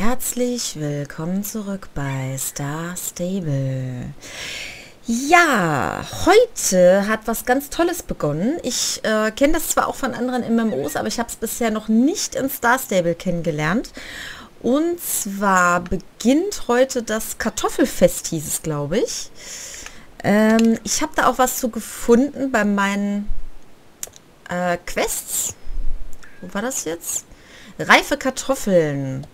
Herzlich willkommen zurück bei Star Stable. Ja, heute hat was ganz Tolles begonnen. Ich kenne das zwar auch von anderen MMOs, aber ich habe es bisher noch nicht in Star Stable kennengelernt. Und zwar beginnt heute das Kartoffelfest, hieß es, glaube ich. Ich habe da auch was zu gefunden bei meinen Quests. Wo war das jetzt? Reife Kartoffeln.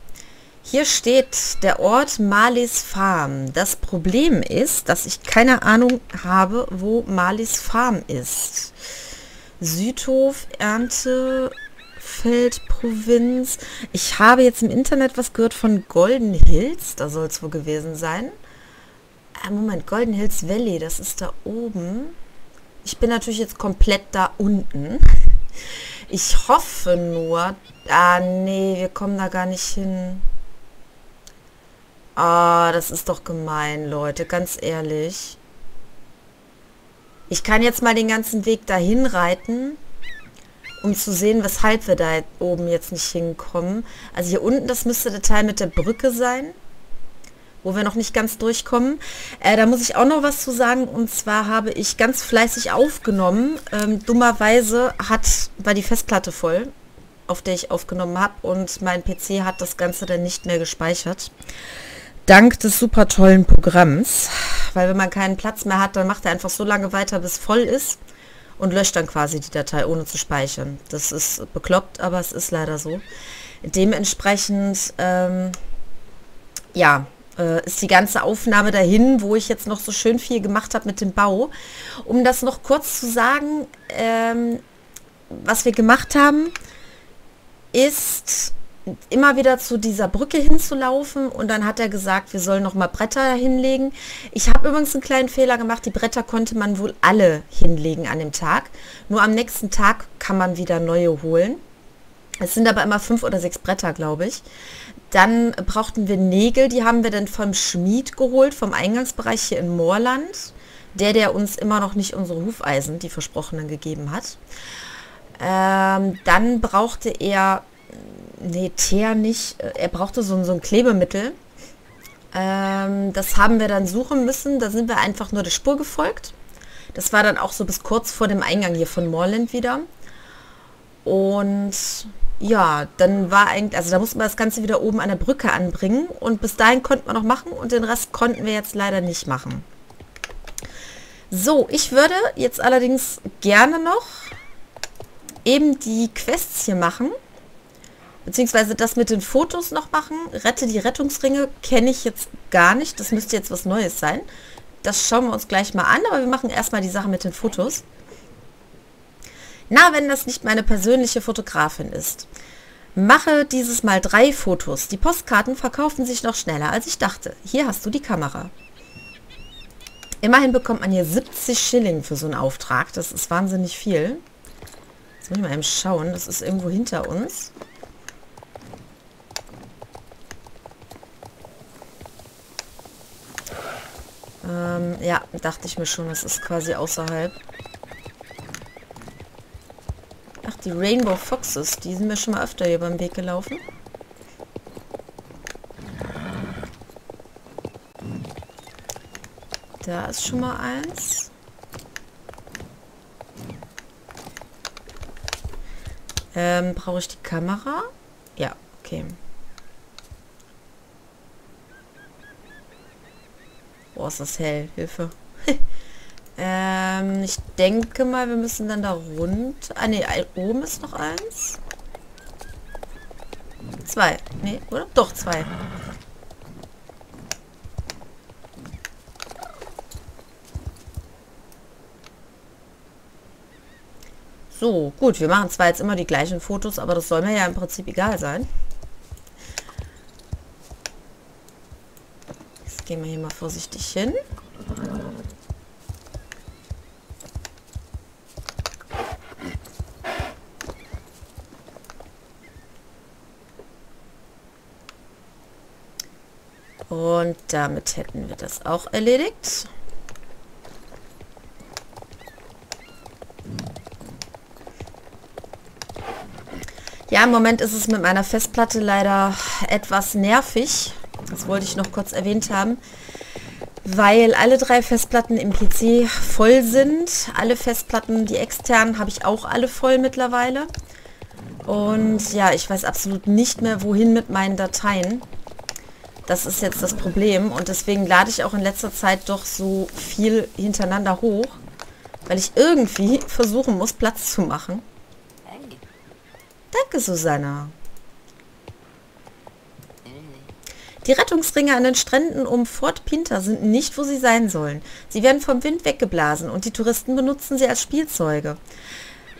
Hier steht der Ort Marlies Farm. Das Problem ist, dass ich keine Ahnung habe, wo Marlies Farm ist. Südhof, Erntefeld, Provinz. Ich habe jetzt im Internet was gehört von Golden Hills. Da soll es wohl gewesen sein. Moment, Golden Hills Valley, das ist da oben. Ich bin natürlich jetzt komplett da unten. Ich hoffe nur... Ah, nee, wir kommen da gar nicht hin. Ah, das ist doch gemein, Leute, ganz ehrlich. Ich kann jetzt mal den ganzen Weg dahin reiten, um zu sehen, weshalb wir da oben jetzt nicht hinkommen. Also hier unten, das müsste der Teil mit der Brücke sein, wo wir noch nicht ganz durchkommen. Da muss ich auch noch was zu sagen, und zwar habe ich ganz fleißig aufgenommen. Dummerweise war die Festplatte voll, auf der ich aufgenommen habe, und mein PC hat das Ganze dann nicht mehr gespeichert. Dank des super tollen Programms, weil wenn man keinen Platz mehr hat, dann macht er einfach so lange weiter, bis voll ist, und löscht dann quasi die Datei, ohne zu speichern. Das ist bekloppt, aber es ist leider so. Dementsprechend, ist die ganze Aufnahme dahin, wo ich jetzt noch so schön viel gemacht habe mit dem Bau. Um das noch kurz zu sagen, was wir gemacht haben, ist... immer wieder zu dieser Brücke hinzulaufen, und dann hat er gesagt, wir sollen nochmal Bretter hinlegen. Ich habe übrigens einen kleinen Fehler gemacht, die Bretter konnte man wohl alle hinlegen an dem Tag. Nur am nächsten Tag kann man wieder neue holen. Es sind aber immer 5 oder 6 Bretter, glaube ich. Dann brauchten wir Nägel, die haben wir dann vom Schmied geholt, vom Eingangsbereich hier in Moorland. Der uns immer noch nicht unsere Hufeisen, die versprochenen, gegeben hat. Dann brauchte er... Nee, Teer nicht. Er brauchte so ein Klebemittel. Das haben wir dann suchen müssen. Da sind wir einfach nur der Spur gefolgt. Das war dann auch so bis kurz vor dem Eingang hier von Moorland wieder. Und ja, dann war eigentlich... Also da mussten wir das Ganze wieder oben an der Brücke anbringen. Und bis dahin konnten wir noch machen. Und den Rest konnten wir jetzt leider nicht machen. So, ich würde jetzt allerdings gerne noch eben die Quests hier machen. Beziehungsweise das mit den Fotos noch machen. Rette die Rettungsringe kenne ich jetzt gar nicht. Das müsste jetzt was Neues sein. Das schauen wir uns gleich mal an. Aber wir machen erstmal die Sache mit den Fotos. Na, wenn das nicht meine persönliche Fotografin ist. Mache dieses Mal 3 Fotos. Die Postkarten verkauften sich noch schneller, als ich dachte. Hier hast du die Kamera. Immerhin bekommt man hier 70 Schilling für so einen Auftrag. Das ist wahnsinnig viel. Jetzt muss ich mal eben schauen. Das ist irgendwo hinter uns. Ja, dachte ich mir schon, das ist quasi außerhalb. Ach, die Rainbow Foxes, die sind mir schon mal öfter hier beim Weg gelaufen. Da ist schon mal eins. Brauche ich die Kamera? Ja, okay. Boah, ist das hell. Hilfe. Ich denke mal, wir müssen dann da runter. Ah, ne, oben ist noch eins. 2. Ne, oder? Doch, 2. So, gut. Wir machen zwar jetzt immer die gleichen Fotos, aber das soll mir ja im Prinzip egal sein. Gehen wir hier mal vorsichtig hin. Und damit hätten wir das auch erledigt. Ja, im Moment ist es mit meiner Festplatte leider etwas nervig. Das wollte ich noch kurz erwähnt haben. Weil alle 3 Festplatten im PC voll sind. Alle Festplatten, die externen, habe ich auch alle voll mittlerweile. Und ja, ich weiß absolut nicht mehr, wohin mit meinen Dateien. Das ist jetzt das Problem. Und deswegen lade ich auch in letzter Zeit doch so viel hintereinander hoch. Weil ich irgendwie versuchen muss, Platz zu machen. Danke, Susanna. Die Rettungsringe an den Stränden um Fort Pinta sind nicht, wo sie sein sollen. Sie werden vom Wind weggeblasen und die Touristen benutzen sie als Spielzeuge.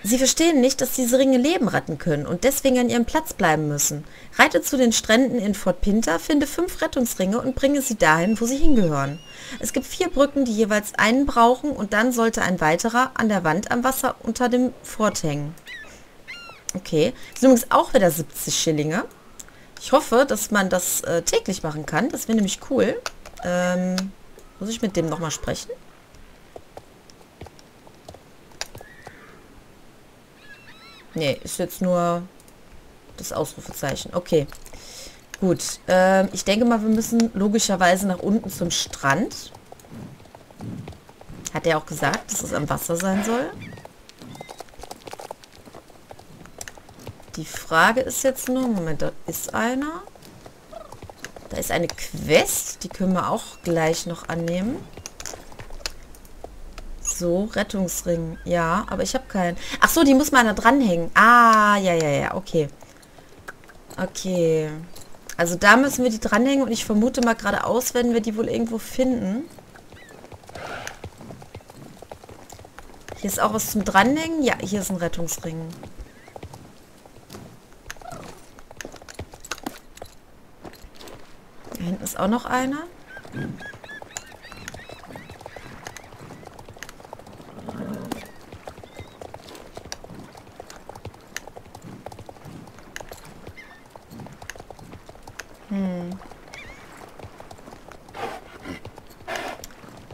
Sie verstehen nicht, dass diese Ringe Leben retten können und deswegen an ihrem Platz bleiben müssen. Reite zu den Stränden in Fort Pinta, finde 5 Rettungsringe und bringe sie dahin, wo sie hingehören. Es gibt 4 Brücken, die jeweils einen brauchen und dann sollte ein weiterer an der Wand am Wasser unter dem Fort hängen. Okay, das sind übrigens auch wieder 70 Schillinge. Ich hoffe, dass man das täglich machen kann. Das wäre nämlich cool. Muss ich mit dem nochmal sprechen? Nee, ist jetzt nur das Ausrufezeichen. Okay, gut. Ich denke mal, wir müssen logischerweise nach unten zum Strand. Hat er auch gesagt, dass es am Wasser sein soll? Die Frage ist jetzt nur, Moment, da ist einer. Da ist eine Quest, die können wir auch gleich noch annehmen. So, Rettungsring. Ja, aber ich habe keinen. Ach so, die muss man da dranhängen. Ah, ja, ja, ja, okay. Okay. Also da müssen wir die dranhängen und ich vermute mal geradeaus, werden wir die wohl irgendwo finden. Hier ist auch was zum Dranhängen. Ja, hier ist ein Rettungsring. Hinten ist auch noch einer. Wir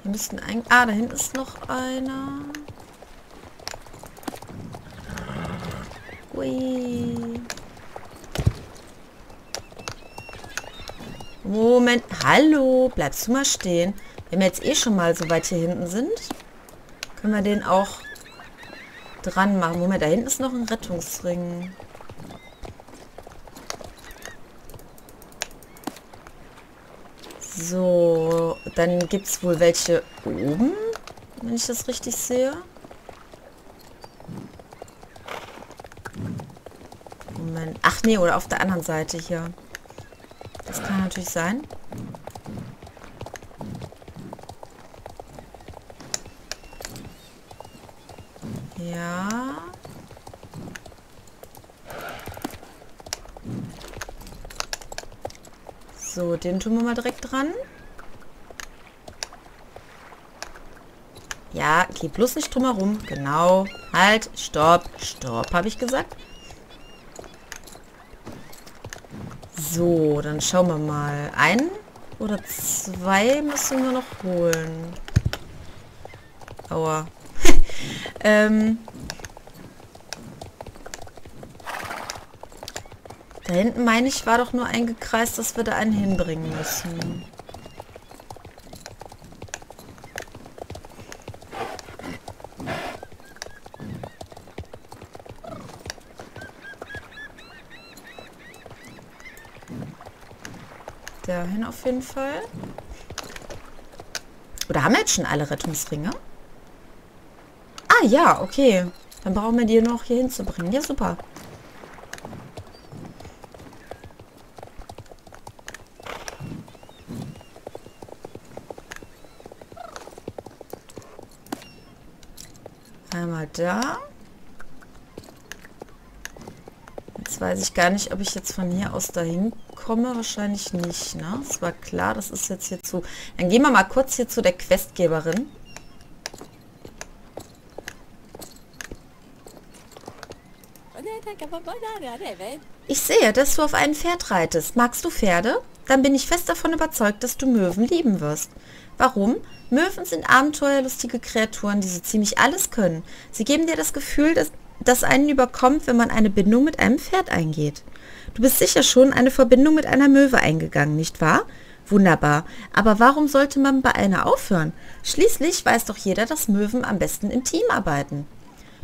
müssten eigentlich... Ah, da hinten ist noch einer. Ui. Moment. Hallo, bleibst du mal stehen. Wenn wir jetzt eh schon mal so weit hier hinten sind, können wir den auch dran machen. Moment, da hinten ist noch ein Rettungsring. So, dann gibt es wohl welche oben, wenn ich das richtig sehe. Moment. Ach nee, oder auf der anderen Seite hier. Das kann natürlich sein. Ja. So, den tun wir mal direkt dran. Ja, geh bloß nicht drum herum. Genau. Halt, stopp, stopp, habe ich gesagt. So, dann schauen wir mal. 1 oder 2 müssen wir noch holen. Aua. Da hinten, meine ich, war doch nur eingekreist, dass wir da einen hinbringen müssen. Dahin auf jeden Fall. Oder haben wir jetzt schon alle Rettungsringe? Ah ja, okay. Dann brauchen wir die noch hier hinzubringen. Ja, super. Einmal da. Jetzt weiß ich gar nicht, ob ich jetzt von hier aus dahin komme. Wahrscheinlich nicht, ne? Das war klar, das ist jetzt hier zu... Dann gehen wir mal kurz hier zu der Questgeberin. Ich sehe, dass du auf einem Pferd reitest. Magst du Pferde? Dann bin ich fest davon überzeugt, dass du Möwen lieben wirst. Warum? Möwen sind abenteuerlustige Kreaturen, die so ziemlich alles können. Sie geben dir das Gefühl, dass das einen überkommt, wenn man eine Bindung mit einem Pferd eingeht. Du bist sicher schon eine Verbindung mit einer Möwe eingegangen, nicht wahr? Wunderbar, aber warum sollte man bei einer aufhören? Schließlich weiß doch jeder, dass Möwen am besten im Team arbeiten.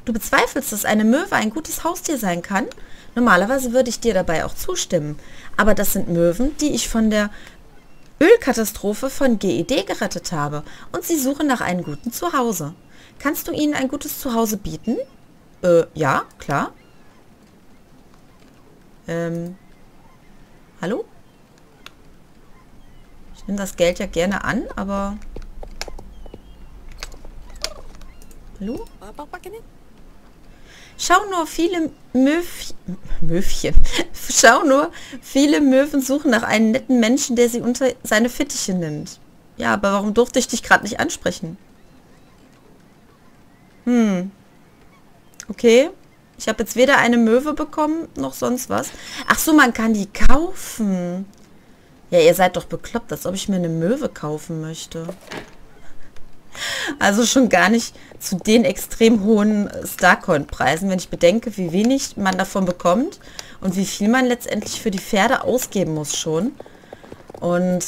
Du bezweifelst, dass eine Möwe ein gutes Haustier sein kann? Normalerweise würde ich dir dabei auch zustimmen, aber das sind Möwen, die ich von der Ölkatastrophe von GED gerettet habe und sie suchen nach einem guten Zuhause. Kannst du ihnen ein gutes Zuhause bieten? Ja, klar. Hallo? Ich nehme das Geld ja gerne an, aber... Hallo? Schau nur, viele Möwen suchen nach einem netten Menschen, der sie unter seine Fittiche nimmt. Ja, aber warum durfte ich dich gerade nicht ansprechen? Okay. Ich habe jetzt weder eine Möwe bekommen, noch sonst was. Ach so, man kann die kaufen. Ja, ihr seid doch bekloppt, als ob ich mir eine Möwe kaufen möchte. Also schon gar nicht zu den extrem hohen Starcoin-Preisen, wenn ich bedenke, wie wenig man davon bekommt und wie viel man letztendlich für die Pferde ausgeben muss schon. Und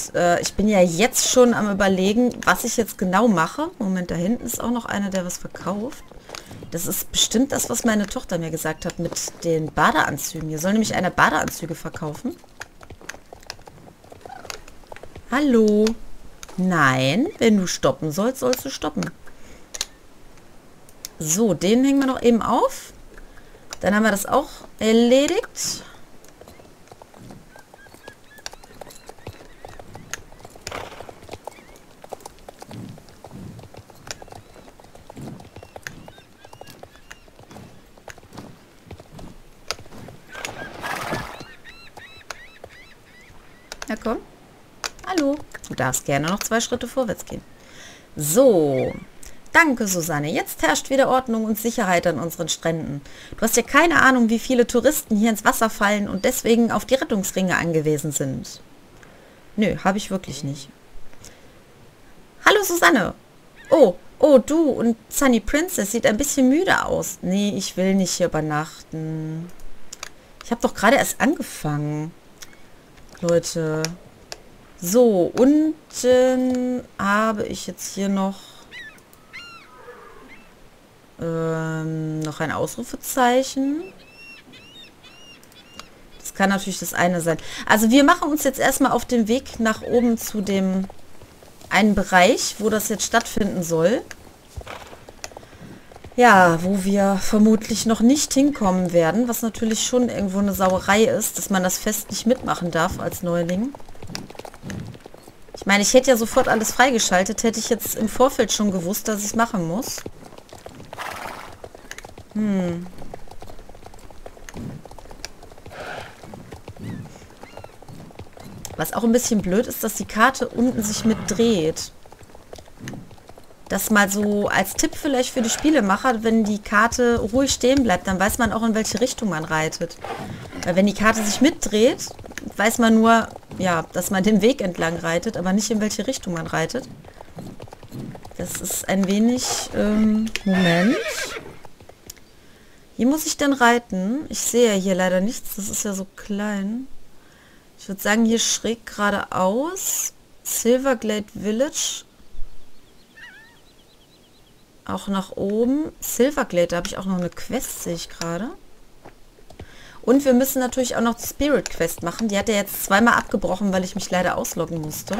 ich bin ja jetzt schon am Überlegen, was ich jetzt genau mache. Moment, da hinten ist auch noch einer, der was verkauft. Das ist bestimmt das, was meine Tochter mir gesagt hat mit den Badeanzügen. Hier soll nämlich einer Badeanzüge verkaufen. Hallo. Nein, wenn du stoppen sollst, sollst du stoppen. So, den hängen wir noch eben auf. Dann haben wir das auch erledigt. Na komm. Hallo. Du darfst gerne noch 2 Schritte vorwärts gehen. So. Danke, Susanne. Jetzt herrscht wieder Ordnung und Sicherheit an unseren Stränden. Du hast ja keine Ahnung, wie viele Touristen hier ins Wasser fallen und deswegen auf die Rettungsringe angewiesen sind. Nö, habe ich wirklich nicht. Hallo, Susanne. Oh, du und Sunny Princess sieht ein bisschen müde aus. Nee, ich will nicht hier übernachten. Ich habe doch gerade erst angefangen. Leute. So, unten habe ich jetzt hier noch ein Ausrufezeichen. Das kann natürlich das eine sein. Also wir machen uns jetzt erstmal auf den Weg nach oben zu dem einen Bereich, wo das jetzt stattfinden soll. Ja, wo wir vermutlich noch nicht hinkommen werden, was natürlich schon irgendwo eine Sauerei ist, dass man das Fest nicht mitmachen darf als Neuling. Ich meine, ich hätte ja sofort alles freigeschaltet, hätte ich jetzt im Vorfeld schon gewusst, dass ich es machen muss. Was auch ein bisschen blöd ist, dass die Karte unten sich mitdreht. Das mal so als Tipp vielleicht für die Spielemacher, wenn die Karte ruhig stehen bleibt, dann weiß man auch, in welche Richtung man reitet. Weil wenn die Karte sich mitdreht, weiß man nur, ja, dass man den Weg entlang reitet, aber nicht in welche Richtung man reitet. Das ist ein wenig... Moment. Wie muss ich denn reiten? Ich sehe hier leider nichts, das ist ja so klein. Ich würde sagen, hier schräg geradeaus. Silverglade Village. Auch nach oben. Silverglade, da habe ich auch noch eine Quest, sehe ich gerade. Und wir müssen natürlich auch noch die Spirit Quest machen. Die hat er jetzt zweimal abgebrochen, weil ich mich leider ausloggen musste.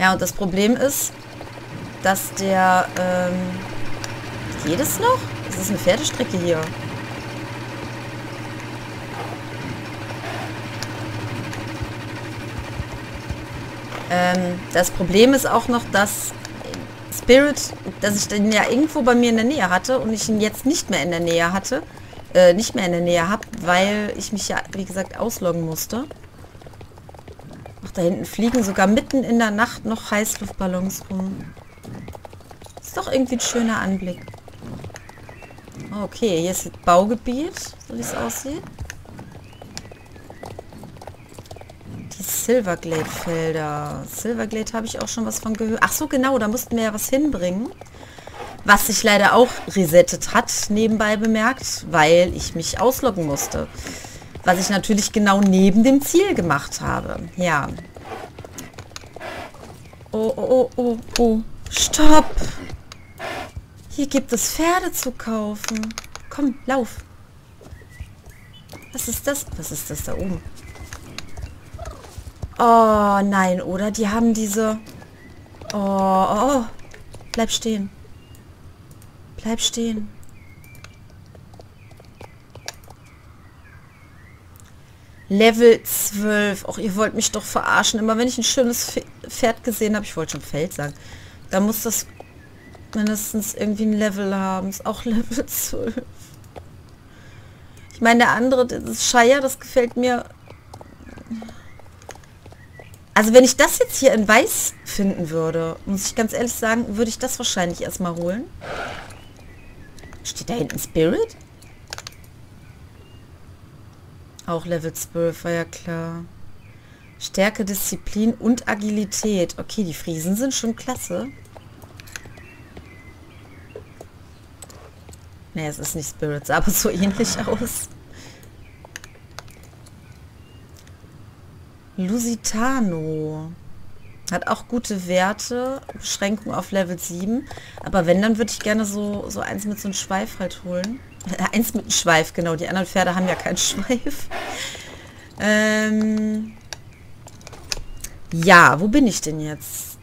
Ja, und das Problem ist, dass der... geht es noch? Es ist eine Pferdestrecke hier. Das Problem ist auch noch, dass... Spirit, dass ich den ja irgendwo bei mir in der Nähe hatte und ich ihn jetzt nicht mehr in der Nähe hatte, habe, weil ich mich ja, wie gesagt, ausloggen musste. Ach, da hinten fliegen sogar mitten in der Nacht noch Heißluftballons rum. Ist doch irgendwie ein schöner Anblick. Okay, hier ist das Baugebiet, so wie es aussieht. Silverglade-Felder. Silverglade habe ich auch schon was von gehört. Ach so, genau, da mussten wir ja was hinbringen. Was sich leider auch resettet hat, nebenbei bemerkt, weil ich mich ausloggen musste. Was ich natürlich genau neben dem Ziel gemacht habe. Ja. Oh, oh, oh, oh, oh. Stopp! Hier gibt es Pferde zu kaufen. Komm, lauf. Was ist das? Was ist das da oben? Oh, nein, oder? Die haben diese... Oh, oh, oh. Bleib stehen. Bleib stehen. Level 12. Och, ihr wollt mich doch verarschen. Immer wenn ich ein schönes Pferd gesehen habe, ich wollte schon Feld sagen, da muss das mindestens irgendwie ein Level haben. Ist auch Level 12. Ich meine, der andere, das Shire, das gefällt mir... Also wenn ich das jetzt hier in Weiß finden würde, muss ich ganz ehrlich sagen, würde ich das wahrscheinlich erstmal holen. Steht da hinten Spirit? Auch Level 12, war ja klar. Stärke, Disziplin und Agilität. Okay, die Friesen sind schon klasse. Ne, es ist nicht Spirit, sah aber so ähnlich aus. Lusitano hat auch gute Werte, Beschränkung auf Level 7, aber wenn, dann würde ich gerne so eins mit so einem Schweif halt holen. Eins mit einem Schweif, genau, die anderen Pferde haben ja keinen Schweif. Ja, wo bin ich denn jetzt?